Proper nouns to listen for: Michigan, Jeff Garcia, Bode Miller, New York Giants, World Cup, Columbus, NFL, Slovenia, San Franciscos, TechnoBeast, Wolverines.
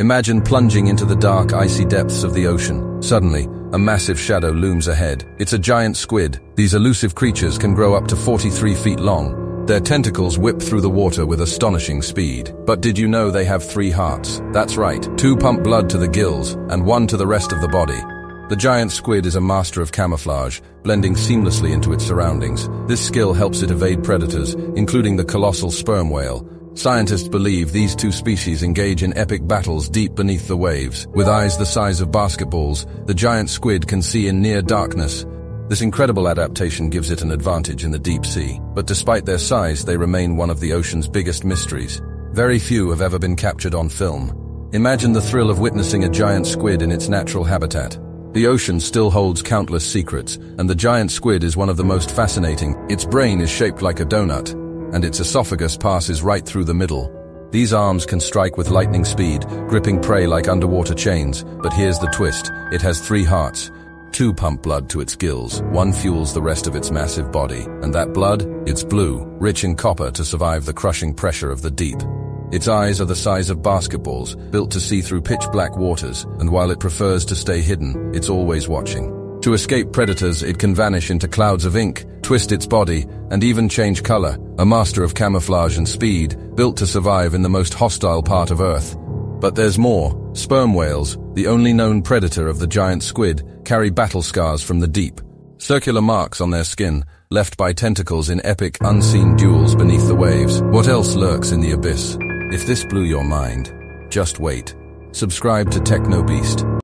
Imagine plunging into the dark, icy depths of the ocean. Suddenly, a massive shadow looms ahead. It's a giant squid. These elusive creatures can grow up to 43 feet long. Their tentacles whip through the water with astonishing speed. But did you know they have 3 hearts? That's right, 2 pump blood to the gills and 1 to the rest of the body. The giant squid is a master of camouflage, blending seamlessly into its surroundings. This skill helps it evade predators, including the colossal sperm whale. Scientists believe these 2 species engage in epic battles deep beneath the waves. With eyes the size of basketballs, the giant squid can see in near darkness. This incredible adaptation gives it an advantage in the deep sea. But despite their size, they remain one of the ocean's biggest mysteries. Very few have ever been captured on film. Imagine the thrill of witnessing a giant squid in its natural habitat. The ocean still holds countless secrets, and the giant squid is one of the most fascinating. Its brain is shaped like a donut, and its esophagus passes right through the middle. These arms can strike with lightning speed, gripping prey like underwater chains. But here's the twist. It has 3 hearts. 2 pump blood to its gills. 1 fuels the rest of its massive body. And that blood? It's blue, rich in copper to survive the crushing pressure of the deep. Its eyes are the size of basketballs, built to see through pitch-black waters. And while it prefers to stay hidden, it's always watching. To escape predators, it can vanish into clouds of ink, twist its body, and even change color. A master of camouflage and speed, built to survive in the most hostile part of Earth. But there's more. Sperm whales, the only known predator of the giant squid, carry battle scars from the deep. Circular marks on their skin, left by tentacles in epic, unseen duels beneath the waves. What else lurks in the abyss? If this blew your mind, just wait. Subscribe to TechnoBeast.